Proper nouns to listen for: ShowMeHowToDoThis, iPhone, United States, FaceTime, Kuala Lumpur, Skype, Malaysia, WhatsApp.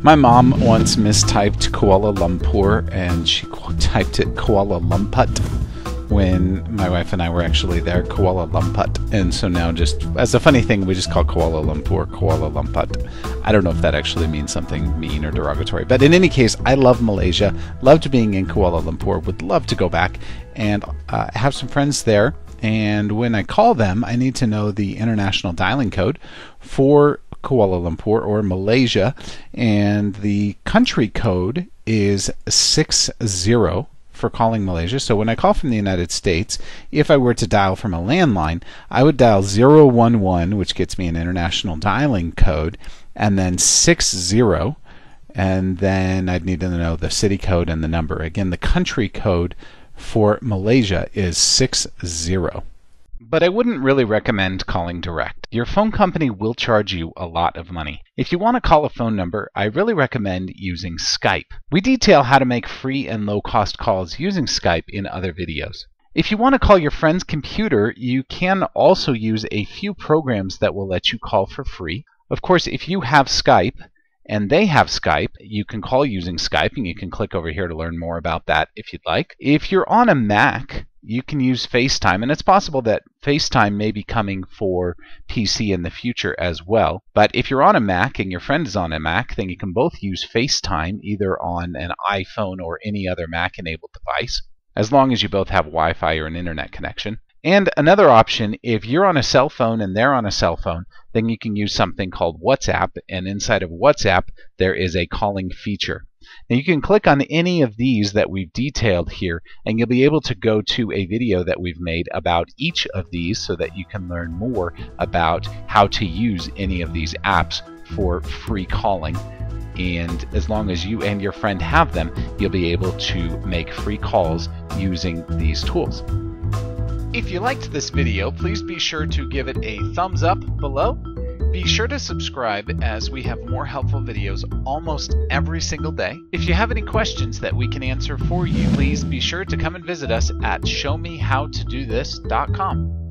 My mom once mistyped Kuala Lumpur, and she typed it Kuala Lumput when my wife and I were actually there, Kuala Lumput. And so now, just as a funny thing, we just call Kuala Lumpur Kuala Lumput. I don't know if that actually means something mean or derogatory. But in any case, I love Malaysia, loved being in Kuala Lumpur, would love to go back and have some friends there. And when I call them, I need to know the international dialing code for Kuala Lumpur or Malaysia, and the country code is 60 for calling Malaysia. So when I call from the United States, if I were to dial from a landline, I would dial 011, which gets me an international dialing code, and then 60, and then I'd need to know the city code and the number. Again, the country code for Malaysia is 60. But I wouldn't really recommend calling direct. Your phone company will charge you a lot of money. If you want to call a phone number, I really recommend using Skype. We detail how to make free and low-cost calls using Skype in other videos. If you want to call your friend's computer, you can also use a few programs that will let you call for free. Of course, if you have Skype and they have Skype, you can call using Skype, and you can click over here to learn more about that if you'd like. If you're on a Mac, you can use FaceTime, and it's possible that FaceTime may be coming for PC in the future as well. But if you're on a Mac and your friend is on a Mac, then you can both use FaceTime either on an iPhone or any other Mac-enabled device, as long as you both have Wi-Fi or an internet connection. And another option, if you're on a cell phone and they're on a cell phone, then you can use something called WhatsApp, and inside of WhatsApp there is a calling feature. Now you can click on any of these that we've detailed here, and you'll be able to go to a video that we've made about each of these so that you can learn more about how to use any of these apps for free calling. And as long as you and your friend have them, you'll be able to make free calls using these tools. If you liked this video, please be sure to give it a thumbs up below. Be sure to subscribe, as we have more helpful videos almost every single day. If you have any questions that we can answer for you, please be sure to come and visit us at showmehowtodothis.com.